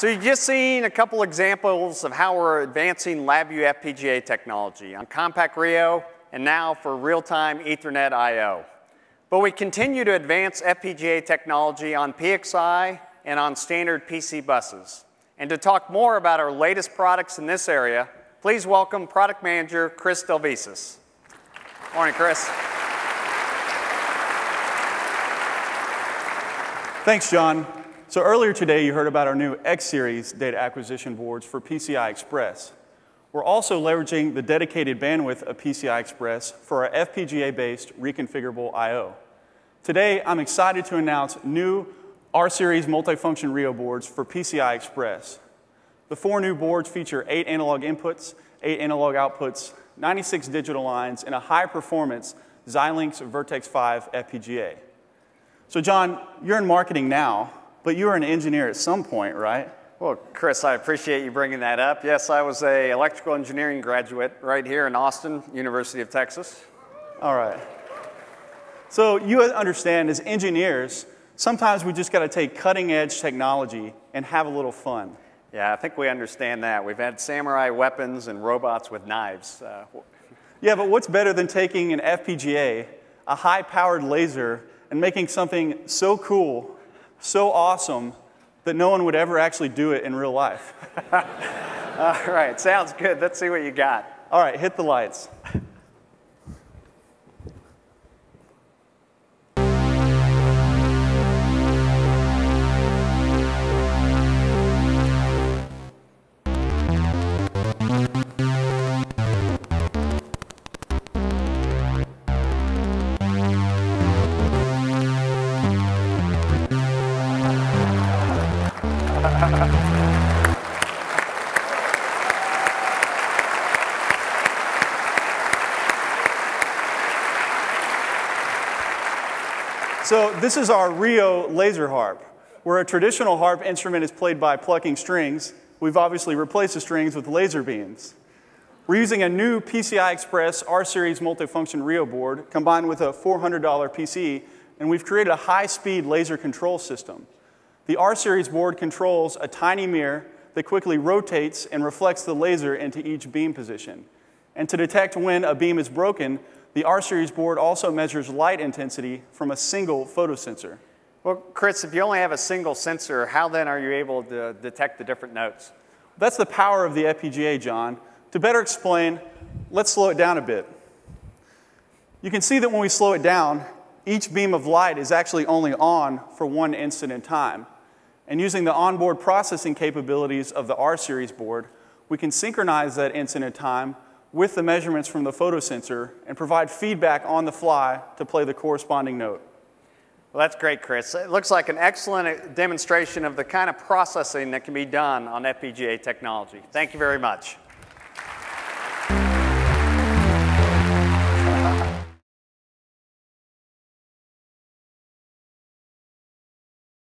So you've just seen a couple examples of how we're advancing LabVIEW FPGA technology on CompactRIO and now for real-time Ethernet I/O. But we continue to advance FPGA technology on PXI and on standard PC buses. And to talk more about our latest products in this area, please welcome product manager Chris Delvisis. Morning, Chris. Thanks, John. So earlier today, you heard about our new X-Series data acquisition boards for PCI Express. We're also leveraging the dedicated bandwidth of PCI Express for our FPGA-based reconfigurable I/O. Today, I'm excited to announce new R-Series multifunction RIO boards for PCI Express. The four new boards feature 8 analog inputs, 8 analog outputs, 96 digital lines, and a high-performance Xilinx Virtex-5 FPGA. So John, you're in marketing now, but you were an engineer at some point, right? Well, Chris, I appreciate you bringing that up. Yes, I was an electrical engineering graduate right here in Austin, University of Texas. All right. So you understand, as engineers, sometimes we just got to take cutting-edge technology and have a little fun. Yeah, I think we understand that. We've had samurai weapons and robots with knives. Yeah, but what's better than taking an FPGA, a high-powered laser, and making something so cool, so awesome, that no one would ever actually do it in real life. All right, sounds good. Let's see what you got. All right, hit the lights. So this is our Rio Laser Harp, where a traditional harp instrument is played by plucking strings. We've obviously replaced the strings with laser beams. We're using a new PCI Express R-Series multifunction Rio board combined with a $400 PC, and we've created a high-speed laser control system. The R-Series board controls a tiny mirror that quickly rotates and reflects the laser into each beam position. And to detect when a beam is broken, the R-Series board also measures light intensity from a single photosensor. Well, Chris, if you only have a single sensor, how then are you able to detect the different notes? That's the power of the FPGA, John. To better explain, let's slow it down a bit. You can see that when we slow it down, each beam of light is actually only on for one instant in time. And using the onboard processing capabilities of the R-Series board, we can synchronize that instant in time with the measurements from the photosensor and provide feedback on the fly to play the corresponding note. Well, that's great, Chris. It looks like an excellent demonstration of the kind of processing that can be done on FPGA technology. Thank you very much.